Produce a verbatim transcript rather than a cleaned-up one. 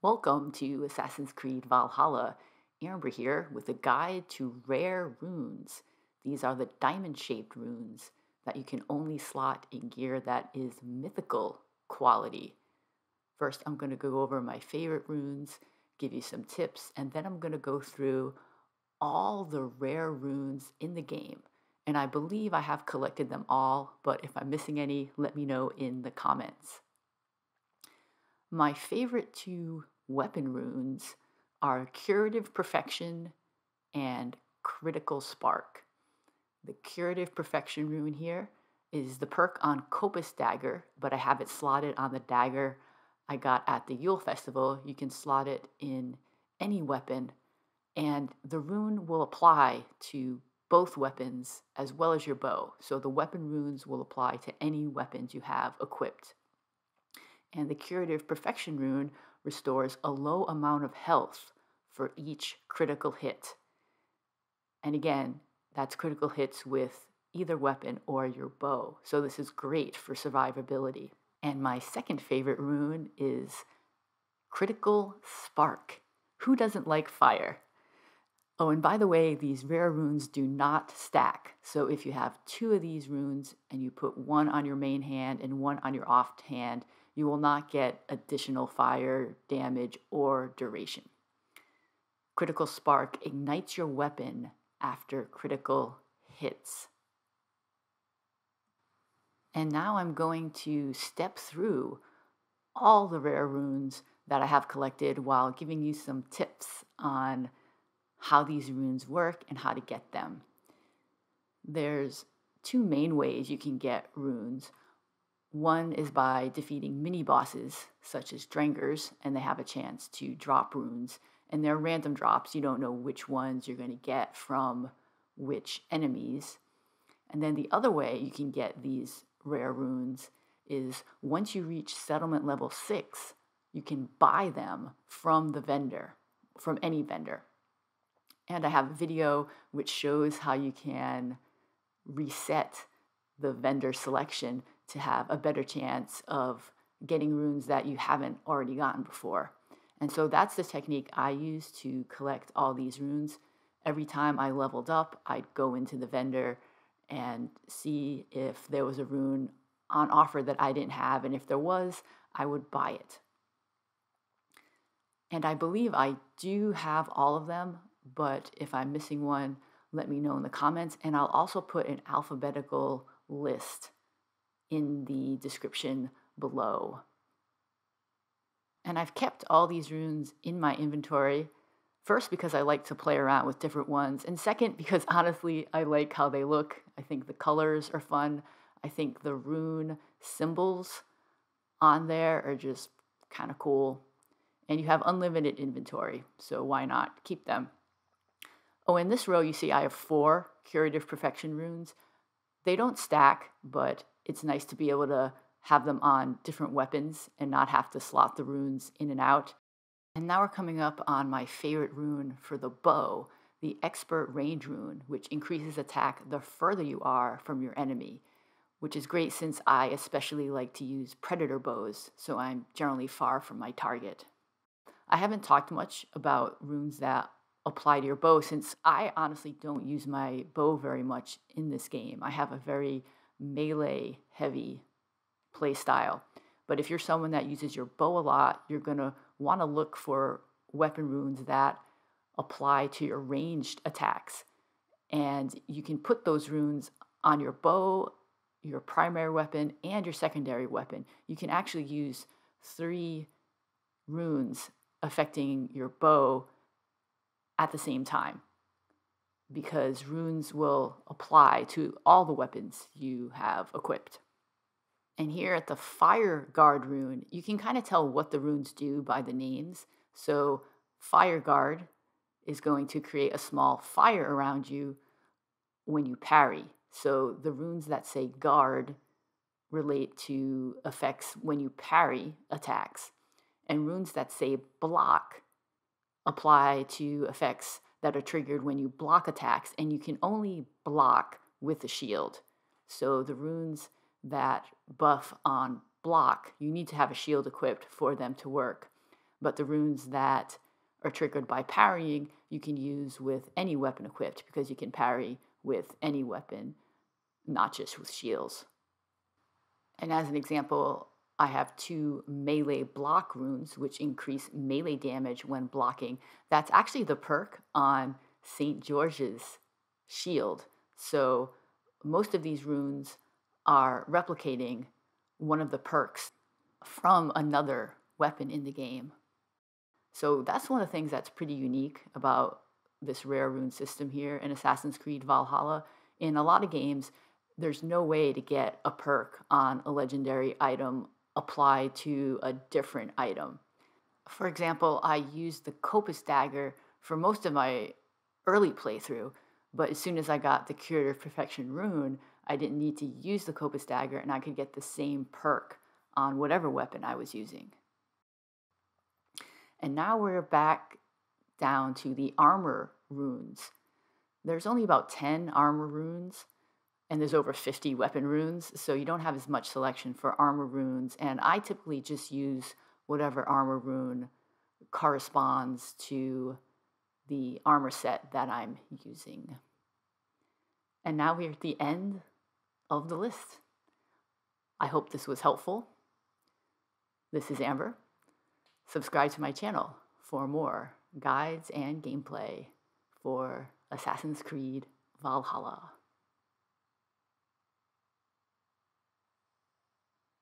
Welcome to Assassin's Creed Valhalla. Amber here with a guide to rare runes. These are the diamond-shaped runes that you can only slot in gear that is mythical quality. First, I'm going to go over my favorite runes, give you some tips, and then I'm going to go through all the rare runes in the game. And I believe I have collected them all, but if I'm missing any, let me know in the comments. My favorite two weapon runes are Curative Perfection and Critical Spark. The Curative Perfection rune here is the perk on Kopis Dagger, but I have it slotted on the dagger I got at the Yule Festival. You can slot it in any weapon, and the rune will apply to both weapons as well as your bow. So the weapon runes will apply to any weapons you have equipped. And the Curative Perfection rune restores a low amount of health for each critical hit. And again, that's critical hits with either weapon or your bow. So this is great for survivability. And my second favorite rune is Critical Spark. Who doesn't like fire? Oh, and by the way, these rare runes do not stack. So if you have two of these runes and you put one on your main hand and one on your off hand, you will not get additional fire damage or duration. Critical Spark ignites your weapon after critical hits. And now I'm going to step through all the rare runes that I have collected while giving you some tips on how these runes work and how to get them. There's two main ways you can get runes. One is by defeating mini-bosses, such as drengrs, and they have a chance to drop runes. And they're random drops. You don't know which ones you're going to get from which enemies. And then the other way you can get these rare runes is once you reach settlement level six, you can buy them from the vendor, from any vendor. And I have a video which shows how you can reset the vendor selection to have a better chance of getting runes that you haven't already gotten before. And so that's the technique I use to collect all these runes. Every time I leveled up, I'd go into the vendor and see if there was a rune on offer that I didn't have, and if there was, I would buy it. And I believe I do have all of them, but if I'm missing one, let me know in the comments, and I'll also put an alphabetical list in the description below. And I've kept all these runes in my inventory, first because I like to play around with different ones, and second because honestly I like how they look. I think the colors are fun. I think the rune symbols on there are just kind of cool. And you have unlimited inventory, so why not keep them? Oh, in this row you see I have four Curative Perfection runes. They don't stack, but it's nice to be able to have them on different weapons and not have to slot the runes in and out. And now we're coming up on my favorite rune for the bow, the Expert Range rune, which increases attack the further you are from your enemy, which is great since I especially like to use predator bows, so I'm generally far from my target. I haven't talked much about runes that apply to your bow since I honestly don't use my bow very much in this game. I have a very melee heavy play style. But if you're someone that uses your bow a lot, you're going to want to look for weapon runes that apply to your ranged attacks. And you can put those runes on your bow, your primary weapon, and your secondary weapon. You can actually use three runes affecting your bow at the same time, because runes will apply to all the weapons you have equipped. And here at the fire guard rune, you can kind of tell what the runes do by the names. So fire guard is going to create a small fire around you when you parry. So the runes that say guard relate to effects when you parry attacks, and runes that say block apply to effects that are triggered when you block attacks, and you can only block with a shield. So the runes that buff on block, you need to have a shield equipped for them to work. but the runes that are triggered by parrying you can use with any weapon equipped, because you can parry with any weapon, not just with shields. And as an example, I have two melee block runes, which increase melee damage when blocking. That's actually the perk on Saint George's shield. So most of these runes are replicating one of the perks from another weapon in the game. So that's one of the things that's pretty unique about this rare rune system here in Assassin's Creed Valhalla. In a lot of games, there's no way to get a perk on a legendary item applied to a different item. For example, I used the Kopis Dagger for most of my early playthrough, but as soon as I got the Curative Perfection rune, I didn't need to use the Kopis Dagger and I could get the same perk on whatever weapon I was using. And now we're back down to the armor runes. There's only about ten armor runes, and there's over fifty weapon runes, so you don't have as much selection for armor runes, and I typically just use whatever armor rune corresponds to the armor set that I'm using. And now we're at the end of the list. I hope this was helpful. This is Amber. Subscribe to my channel for more guides and gameplay for Assassin's Creed Valhalla.